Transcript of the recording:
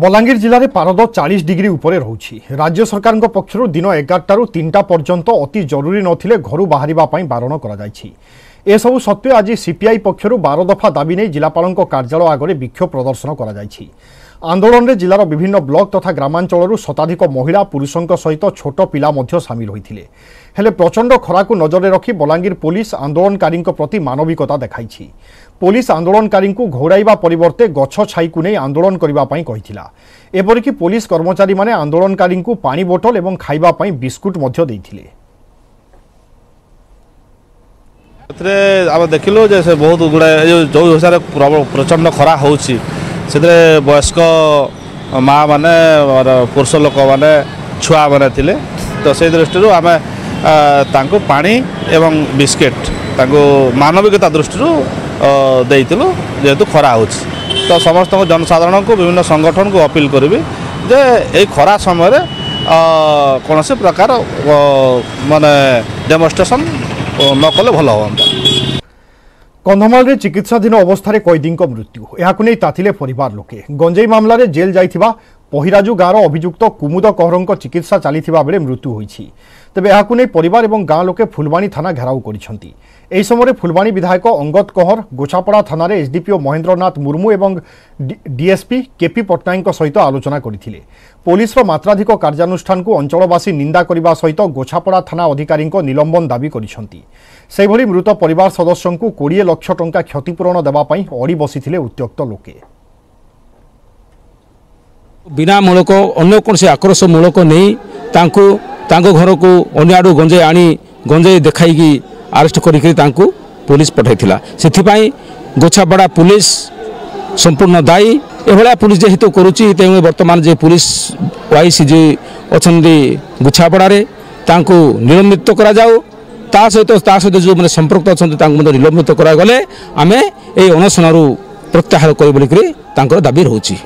बलांगीर जिले पारद 40 डिग्री उपरे रहुछि। राज्य सरकार पक्ष दिन 11 3टा पर्यंत अति जरूरी नथिले घर बाहर बारण करेसबू सत्वे आज सीपीआई पक्ष 12 दफा दाबी नहीं जिलापाल कार्यालय आगे विक्षोभ प्रदर्शन कर आंदोलन में जिलार विभिन्न ब्लॉक तथा ग्रामांचल शताधिक महिला पुरुषों सहित छोट पिला सामिल होते हेले प्रचंड खरा को नजर में रखी बलांगीर पुलिस आंदोलनकारी प्रति मानविकता देखाई। पुलिस आंदोलनकारी घोड़ाइबा परिवर्ते गछ छाई को नहीं आंदोलन करने एपरिक पुलिस कर्मचारी माने आंदोलनकारी पानी बोतल और खाइबा पाई बिस्कुट देखिलु। जैसे बहुत गुड़ा जो हिसाब से प्रचंड खरा होउछि से वयस्क माँ मान पुरुष लोक मैंने छुआ मैंने थे तो से दृष्टि आम तांको पानी एवं बिस्केट तांको मानविकता दृष्टि देलु जेहेतु खरा होउछि तो समस्त जनसाधारण को विभिन्न संगठन को अपील करी जे ये खरा समय कौन से प्रकार माने डेमोन्स्ट्रेशन न कले भल हाँ। कंधमाल चिकित्साधीन अवस्था कैदी मृत्यु यह तातिले परिवार लोके। गंजेई मामला रे जेल जाइथिबा पहिराजू गाँव अभियुक्त कुमुद कहरों चिकित्सा चली बेले मृत्यु होती तेज यह परिवार और गाँव लोके फुलवाणी थाना घेराव कर समय फुलवाणी विधायक अंगद कहर गोछापड़ा थाना एसडीपीओ महेंद्रनाथ मुर्मू और डीएसपी केपी पट्टनायक सहित आलोचना करते पुलिस मात्राधिक कार्यानुष्ठान को अंचलवासी निंदा करने सहित गोछापड़ा थाना अधिकारी निलंबन दाबी करभली मृत परिवार सदस्यों 20 लाख टंका क्षतिपूरण देवाई अड़ी बसी उत्त्यक्त लोके बिना मूलक अन्न कौन से आक्रोश मूलक नहीं घर को अन्न गंजे आनी गंजे देखी आरेस्ट कर पुलिस पठाई से गोछापड़ा पुलिस संपूर्ण दायी एभला पुलिस जेहेतु करुच्ची तेणु बर्तमान जे पुलिस वाईसी जी अच्छा गोछापड़ा निलंबित करा जाओ ता सहित जो मैंने संपर्क अच्छा निलंबित करागले आम ये अनशन प्रत्याहार कर दाबी रोचे।